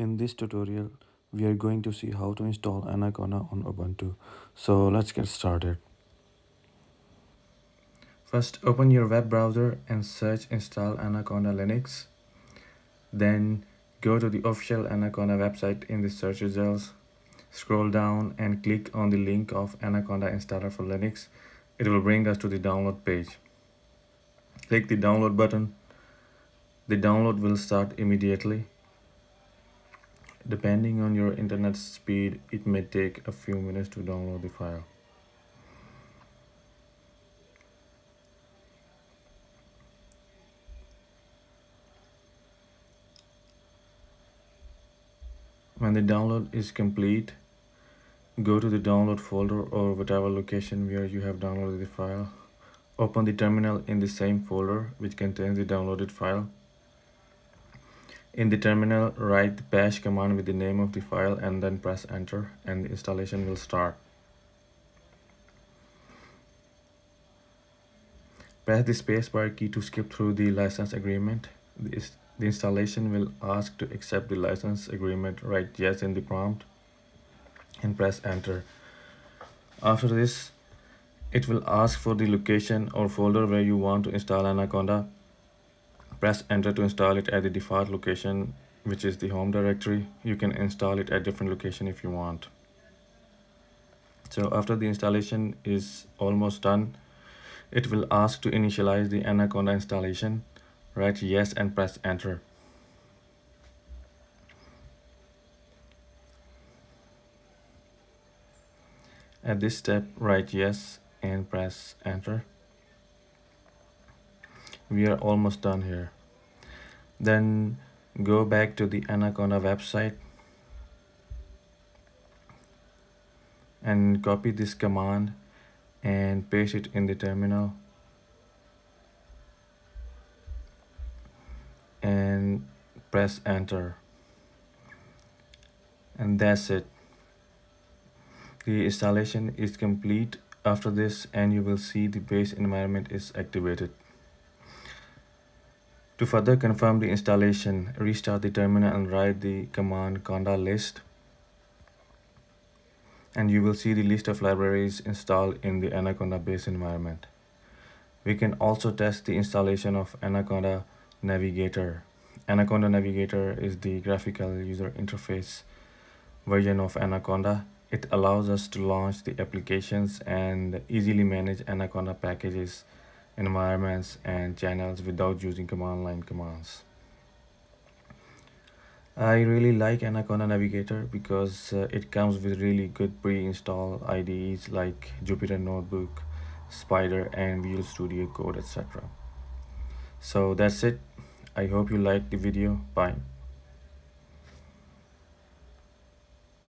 In this tutorial, we are going to see how to install Anaconda on Ubuntu. So let's get started. First, open your web browser and search install Anaconda Linux. Then go to the official Anaconda website in the search results. Scroll down and click on the link of Anaconda installer for Linux. It will bring us to the download page. Click the download button. The download will start immediately. Depending on your internet speed, it may take a few minutes to download the file. When the download is complete, go to the download folder or whatever location where you have downloaded the file. Open the terminal in the same folder which contains the downloaded file. In the terminal, write the bash command with the name of the file and then press enter, and the installation will start. Press the spacebar key to skip through the license agreement. The installation will ask to accept the license agreement. Write yes in the prompt and press enter. After this, it will ask for the location or folder where you want to install Anaconda. Press enter to install it at the default location, which is the home directory. You can install it at different location if you want. So after the installation is almost done, it will ask to initialize the Anaconda installation. Write yes and press enter. At this step, write yes and press enter. We are almost done here. Then go back to the Anaconda website and copy this command and paste it in the terminal. And press enter, and that's it. The installation is complete after this, and you will see the base environment is activated. To further confirm the installation, restart the terminal and write the command conda list, and you will see the list of libraries installed in the Anaconda base environment. We can also test the installation of Anaconda Navigator. Anaconda Navigator is the graphical user interface version of Anaconda. It allows us to launch the applications and easily manage Anaconda packages, environments, and channels without using command line commands. I really like Anaconda Navigator because it comes with really good pre-installed IDEs like Jupyter Notebook, Spyder, and Visual Studio Code, etc. So that's it. I hope you liked the video. Bye.